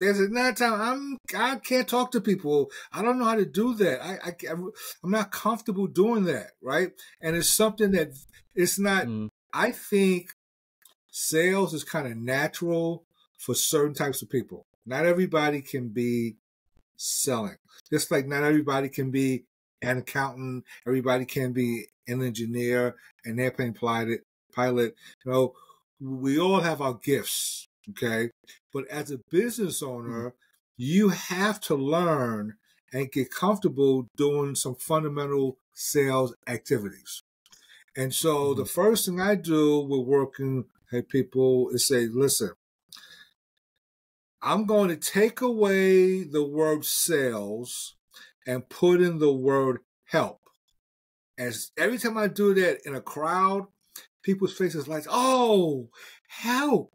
There's another time I can't talk to people. I don't know how to do that. I'm not comfortable doing that, right? And it's something that it's not. I think sales is kind of natural for certain types of people. Not everybody can be selling. Just like not everybody can be an accountant. Everybody can be an engineer, an airplane pilot. You know, we all have our gifts. Okay. But as a business owner, you have to learn and get comfortable doing some fundamental sales activities. And so the first thing I do with working with people is say, listen, I'm going to take away the word sales and put in the word help. And every time I do that in a crowd, people's faces like, oh, help.